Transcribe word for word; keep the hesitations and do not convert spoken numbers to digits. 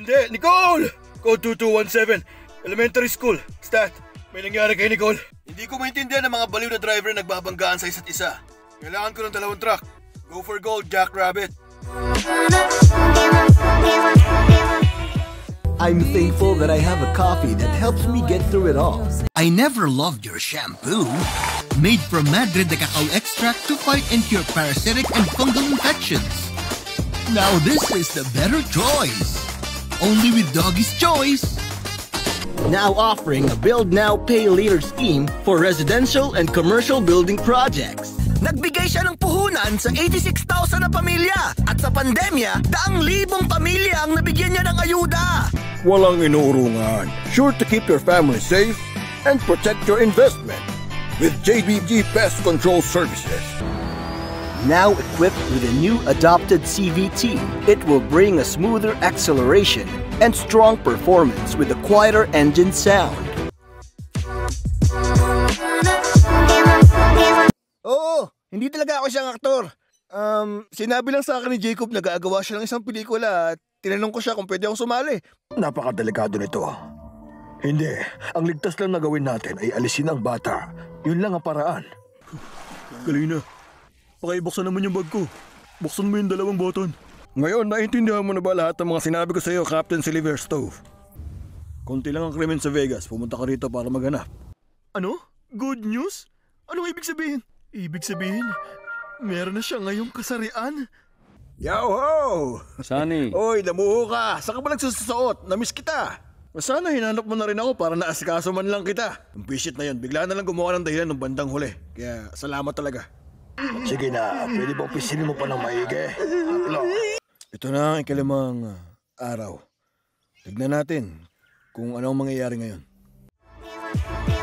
Hindi, Nicole! Code two two one seven, elementary school. Stat, may nangyari kay Nicole. Hindi ko maintindihan ang mga baliw na driver na nagbabanggaan sa isa't isa. Kailangan ko ng dalawang truck. Go for gold, Jack Rabbit. I'm thankful that I have a coffee that helps me get through it all. I never loved your shampoo. Made from Madrid de cacao extract to fight and cure parasitic and fungal infections. Now this is the better choice. Only with Doggy's Choice. Now offering a build now pay later scheme for residential and commercial building projects. Nagbigay siya ng puhunan sa eighty-six thousand na pamilya at sa pandemya, daang libong pamilya ang nabigyan niya ng ayuda. Walang inuurungan. Sure to keep your family safe and protect your investment with J B G Pest Control Services. Now equipped with a new adopted C V T, it will bring a smoother acceleration and strong performance with a quieter engine sound. Oo, hindi talaga ako siyang aktor. Um, sinabi lang sa akin ni Jacob na gagawa siya ng isang pelikula at tinanong ko siya kung pwede akong sumali. Napakadelikado nito. Hindi, ang ligtas lang na gawin natin ay alisin ang bata. Yun lang ang paraan. Galing na. Pakibuksan naman yung bag ko. Buksan mo yung dalawang button. Ngayon, naiintindihan mo na ba lahat ng mga sinabi ko sa iyo, Captain Sylvester Stowe? Konti lang ang krimen sa Vegas. Pumunta ka rito para maghanap. Ano? Good news? Anong ibig sabihin? Ibig sabihin, meron na siya ngayong kasarian. Yo-ho! Sunny! Oy, namuho ka! Saan ka ba nagsusuot? Namiss kita! Sana hinanap mo na rin ako para naasikaso man lang kita. Ang bisit na yun, bigla na lang gumawa ng dahilan ng bandang huli. Kaya salamat talaga. Sige na, pwede bang pisinin mo pa ng maigi? Haplo! Ito na ang ikalimang araw. Tignan natin kung anong mangyayari ngayon.